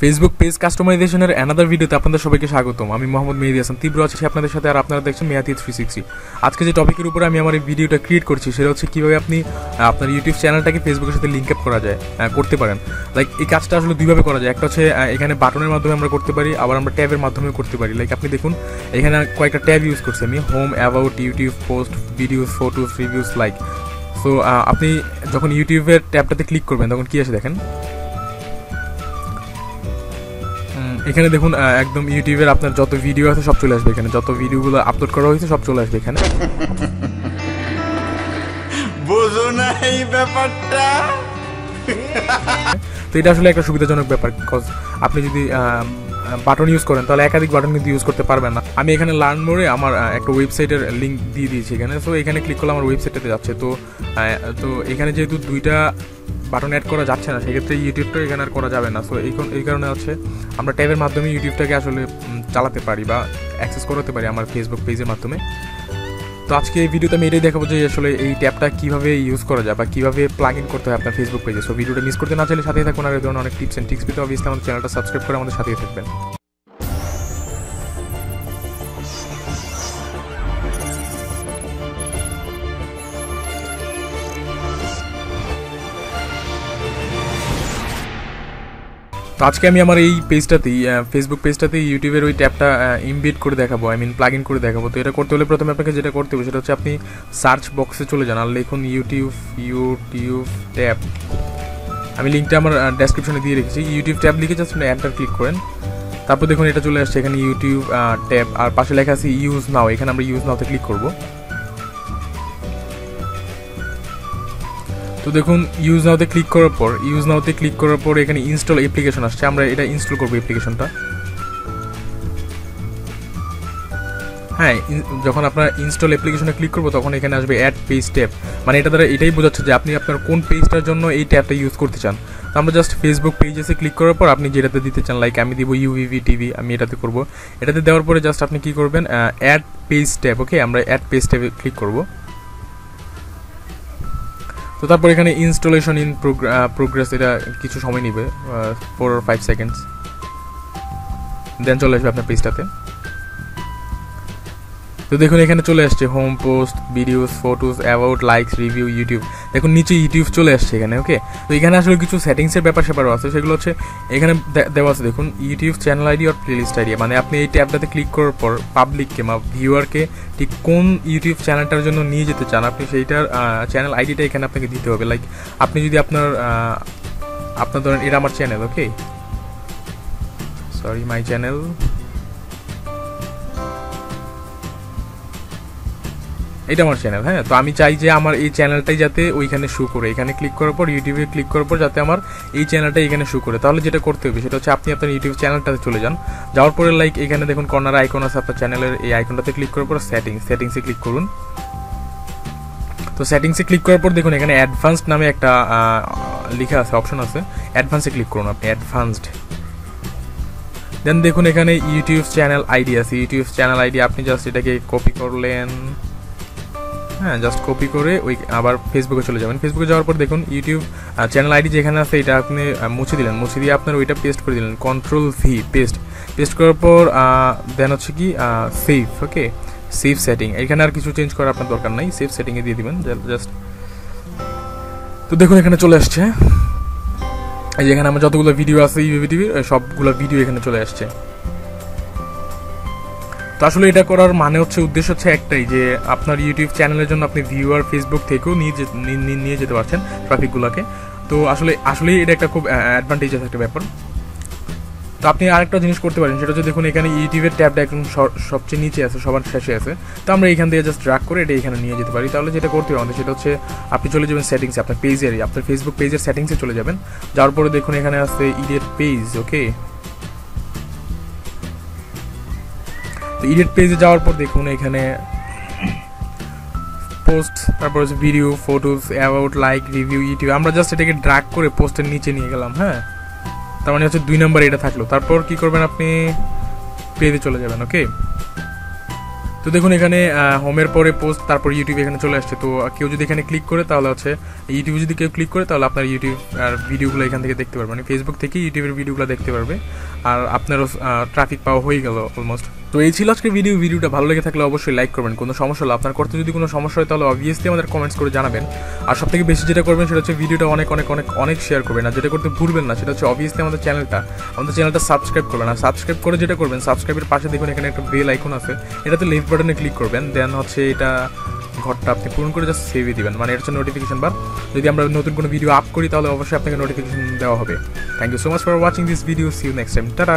Facebook page कस्टमाइजेशनर अनादर भिडियोते आपनादेर सबाइके स्वागतम। आमी मोहम्मद मेहदी हासान तीब्र आछि आपनादेर साथे। आर आपनारा देखछेन मेहदी 360। आजके जे टपिकेर उपरे आमी आमार एई भिडियोटा क्रिएट करछि सेटा हच्छे किभाबे आपनि आपनार यूट्यूब चैनलटाके फेसबुकेर साथे लिंक आप करा जाय करते पारेन। लाइक एई काजटा आसले दुइभाबे करा जाय, एकटा हच्छे एखाने बाटनेर माध्यमे आमरा करते पारि, आबार आमरा टैबेर माध्यमेও करते पारि। लाइक आपनि देखुन एखाने कयेकटा टैब इউজ করছি আমি, home, about, YouTube, post, videos, photos, reviews, like. So आपनि যখন ইউটিউবের ট্যাবটাতে ক্লিক করবেন তখন কি আসে দেখেন। এখানে দেখুন একদম ইউটিউবের আপনার যত ভিডিও আছে সব চলে আসবে। এখানে যত ভিডিওগুলো আপলোড করা হয়েছে সব চলে আসবে এখানে। বুঝো না এই ব্যাপারটা। তো এটা আসলে একটা সুবিধাজনক ব্যাপার, বিকজ আপনি যদি বাটন ইউজ করেন তাহলে একাধিক বাটন কিন্তু ইউজ করতে পারবেন না। আমি এখানে লার্ন মোরে আমার একটা ওয়েবসাইটের লিঙ্ক দিয়ে দিয়েছি এখানে। সো এখানে ক্লিক করলে আমার ওয়েবসাইটটাতে যাচ্ছে। তো এখানে যেহেতু দুইটা বাটন অ্যাড করা যাচ্ছে না সেক্ষেত্রে ইউটিউবটা এখানে আর করা যাবে না। সো এই কারণে হচ্ছে আমরা ট্যাবের মাধ্যমে ইউটিউবটাকে আসলে চালাতে পারি বা অ্যাক্সেস করাতে পারি আমার ফেসবুক পেজের মাধ্যমে। তো আজকে এই ভিডিওতে আমি এটাই দেখাবো যে আসলে এই ট্যাবটা কীভাবে ইউজ করা যায় বা কীভাবে প্লাগ ইন করতে হয় আপনার ফেসবুক পেজে। সো ভিডিওটা মিস করতে না চাইলে সাথেই থাকুন। আর এই ধরনের অনেক টিপস অ্যান্ড ট্রিক্স পেতে অবশ্যই আমাদের চ্যানেলটা সাবস্ক্রাইব করে আমাদের সাথেই থাকবেন। তো আজকে আমি আমার এই পেজটাতেই ফেসবুক পেজটাতেই ইউটিউবের ওই ট্যাবটা ইমবেড করে দেখাবো, আই মিন প্লাগ ইন করে দেখাবো। তো এটা করতে হলে প্রথমে আপনাকে যেটা করতে হবে সেটা হচ্ছে আপনি সার্চ বক্সে চলে যান আর লিখুন ইউটিউব ট্যাব। আমি লিঙ্কটা আমার ডেসক্রিপশনে দিয়ে রেখেছি। ইউটিউব ট্যাব লিখে জাস্ট এন্টার ক্লিক করেন, তারপর দেখুন এটা চলে আসছে এখানে ইউটিউব ট্যাব। আর পাশে লেখা আছে ইউজ নাও, এখানে আমরা ইউজ নাওতে ক্লিক করবো। তো দেখুন ইউজ নাওতে ক্লিক করার পর এখানে ইনস্টল অ্যাপ্লিকেশন আসছে, আমরা এটা ইনস্টল করব অ্যাপ্লিকেশনটা। হ্যাঁ, যখন আপনারা ইনস্টল অ্যাপ্লিকেশনে ক্লিক করব তখন এখানে আসবে অ্যাড পেজ ট্যাব। মানে এটা দ্বারা এটাই বোঝাচ্ছে যে আপনি আপনার কোন পেজটার জন্য এই ট্যাবটা ইউজ করতে চান। তো আমরা জাস্ট ফেসবুক পেজেসে ক্লিক করার পর আপনি যেটাতে দিতে চান, লাইক আমি দিব ইউভিভি টিভি, আমি এটাতে করব। এটাতে দেওয়ার পরে জাস্ট আপনি কী করবেন, অ্যাড পেজ ট্যাব। ওকে, আমরা অ্যাড পেজ ট্যাবে ক্লিক করব। তো তারপর এখানে ইনস্টলেশন ইন প্রোগ্রেস, এটা কিছু সময় নেবে 4 or 5 সেকেন্ডস। দেন চলে আসবে আপনার পেজটাতে। তো দেখুন এখানে চলে আসছে home, post, videos, photos, about, likes, review, YouTube. দেখুন নিচে ইউটিউব চলে আসছে এখানে। ওকে, তো এখানে আসলে কিছু সেটিংসের ব্যাপার স্যাপারও আছে, সেগুলো হচ্ছে এখানে দেওয়া আছে। দেখুন ইউটিউব চ্যানেল আইডি আর প্লেলিস্ট আইডি, মানে আপনি এই ট্যাবটাতে ক্লিক করার পর পাবলিককে বা ভিউয়ারকে ঠিক কোন ইউটিউব চ্যানেলটার জন্য নিয়ে যেতে চান আপনি সেইটার চ্যানেল আইডিটা এখানে আপনাকে দিতে হবে। লাইক আপনি যদি আপনার ধরেন এটা আমার channel, okay sorry my channel. এটা আমার চ্যানেল, হ্যাঁ। তো আমি চাই যে আমার এই চ্যানেলটাই যাতে ওইখানে শো করে। এখানে ক্লিক করার পর ইউটিউবে ক্লিক করার পর যাতে আমার এই চ্যানেলটা এখানে শো করে, তাহলে যেটা করতে হবে সেটা হচ্ছে আপনি আপনার ইউটিউব চ্যানেলটাতে চলে যান। যাওয়ার পরে লাইক এখানে দেখুন কর্নার আইকন আছে, আপনার চ্যানেলের এই আইকনটাতে ক্লিক করার পর সেটিংসে ক্লিক করুন। তো সেটিংসে ক্লিক করার পর দেখুন এখানে অ্যাডভান্সড নামে একটা লেখা আছে, অপশন আছে, অ্যাডভান্সে ক্লিক করুন আপনি, অ্যাডভান্সড। দেন দেখুন এখানে ইউটিউব চ্যানেল আইডি আছে, ইউটিউব চ্যানেল আইডি আপনি জাস্ট এটাকে কপি করলেন। হ্যাঁ, জাস্ট কপি করে ওই আবার ফেসবুকে চলে যাবেন। ফেসবুকে যাওয়ার পর দেখুন ইউটিউব চ্যানেল আইডি যেখানে আছে এটা আপনি মুছে দিলেন, মুছে দিয়ে আপনার ওইটা পেস্ট করে দিলেন, Ctrl+V পেস্ট করার পর দেন হচ্ছে কি সেভ। ওকে, সেভ সেটিং, এখানে আর কিছু চেঞ্জ করার আপনার দরকার নাই, সেভ সেটিংয়ে দিয়ে দিবেন জাস্ট। তো দেখুন এখানে চলে আসছে এই যেখানে আমার যতগুলো ভিডিও আছে ইউটিউব টিভির সবগুলো ভিডিও এখানে চলে আসছে। তো আসলে এটা করার মানে হচ্ছে উদ্দেশ্য হচ্ছে একটাই যে আপনার ইউটিউব চ্যানেলের জন্য আপনি ভিউয়ার ফেসবুক থেকেও নিয়ে যেতে পারছেন ট্রাফিকগুলোকে। তো আসলে এটা একটা খুব অ্যাডভান্টেজাস একটা ব্যাপার। তো আপনি আরেকটা জিনিস করতে পারেন সেটা হচ্ছে দেখুন এখানে ইউটিউবের ট্যাবটা একদম সবচেয়ে নিচে আছে, সবার শেষে আছে। তো আমরা এখান থেকে জাস্ট ড্র্যাগ করে এটা এখানে নিয়ে যেতে পারি। তাহলে যেটা করতে হবে আমাদের সেটা হচ্ছে আপনি চলে যাবেন সেটিংসে, আপনার পেজের আপনার ফেসবুক পেজের সেটিংসে চলে যাবেন। যাওয়ার পরে দেখুন এখানে আছে ইডিট পেজ। ওকে, তো এডিট পেজে যাওয়ার পর দেখুন এখানে পোস্ট, তারপর হচ্ছে video, photos, about, like, review, YouTube. আমরা জাস্ট এটাকে ড্র্যাগ করে পোস্টের নিচে নিয়ে গেলাম। হ্যাঁ, তার মানে হচ্ছে 2 নম্বর এটা থাকলো। তারপর কি করবেন, আপনি পেজে চলে যাবেন। ওকে, तो देखो होमेर पर पोस्ट तारपर यूट्यूब चले आसछे। तो क्यों जो एखाने क्लिक करे ताहले होच्छे यूट्यूब जो क्यों क्लिक करे ताहले आपनार यूट्यूब आर भिडियोगुलो एखान थेके देखते पारबेन, फेसबुक थेके यूट्यूबेर भिडियोगुलो देखते पारबेन आर आपनारो ट्राफिक पाओया हये गेलो अलमोस्ट। तो ये आज के भिडियोटा भालो लेगे थाकले अवश्य लाइक करबेन, कोनो समस्या हलो आपनार करते जो समस्या है अबवियसली हमारे कमेंट्स करे जानाबेन और सबथेके बेशी जेटा करबेन सेटा होच्छे भिडियोटा अनेक अनेक अनेक अनेक शेयर करबेन और जेटा करते भूलबेन ना सेटा होच्छे अबवियसली हमारे चैनलटा सबसक्राइब करबेन और सबसक्राइब करे जेटा करबेन सबसक्राइबेर पाशे देखुन एखाने एकटा बेल आइकन आछे एटाते लेफ्ट बाटने क्लिक करबेन देन होच्छे एटा घरटा आपनि पूरण करे जास्ट सेव दिबेन माने एटा होच्छे नोटिफिकेशन बार जोदि आमरा नतुन कोनो भिडियो आप करी ताहले अवश्यई आपनाके नोटिफिकेशन देওয়া হবে। Thank you so much for watching this video, see you next time, Tata.